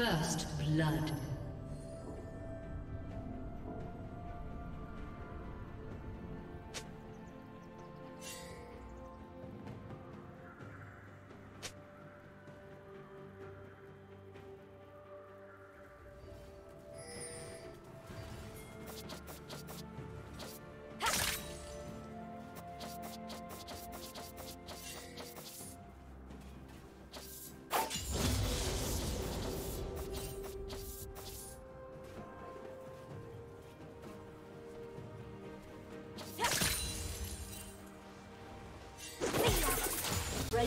First blood. Red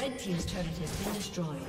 Red team's turret has been destroyed.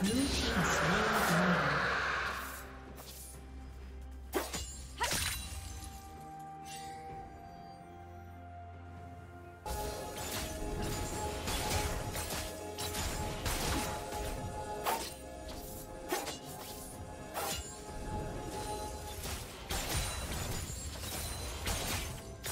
Red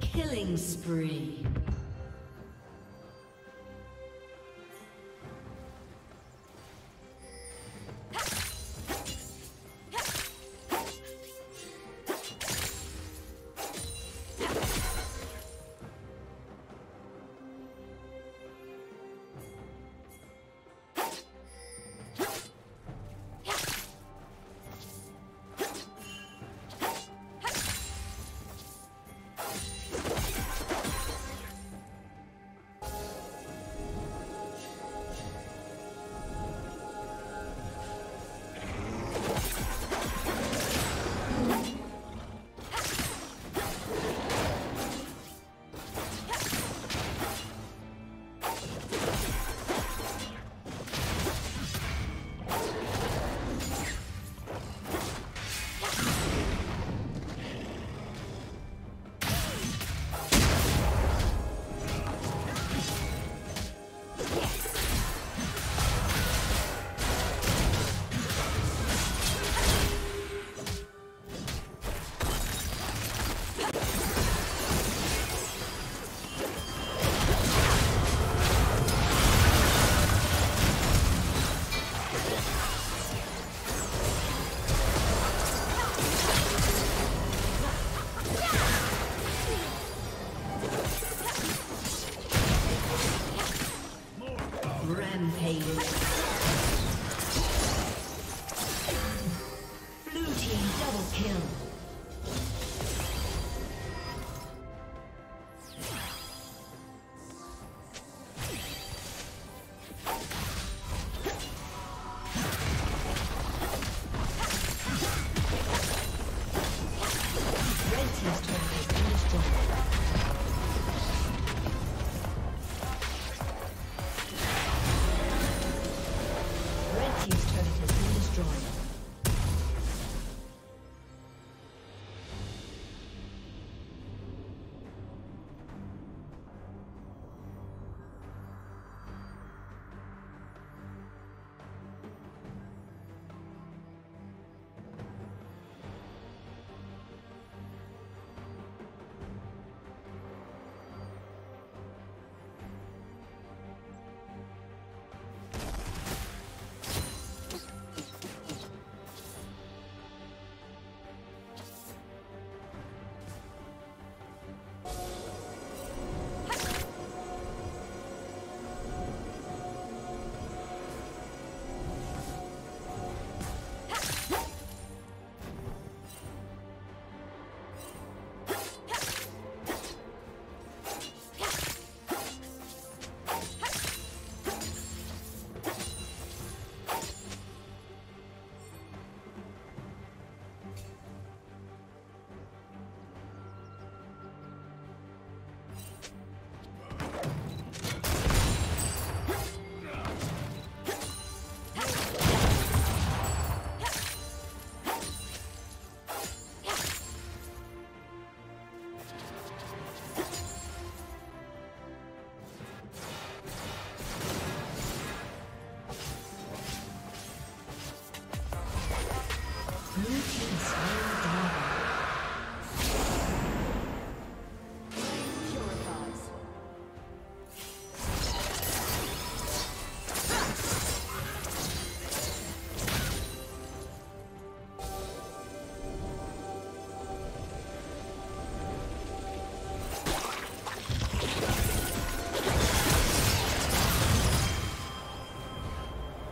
Killing spree.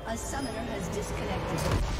A summoner has disconnected.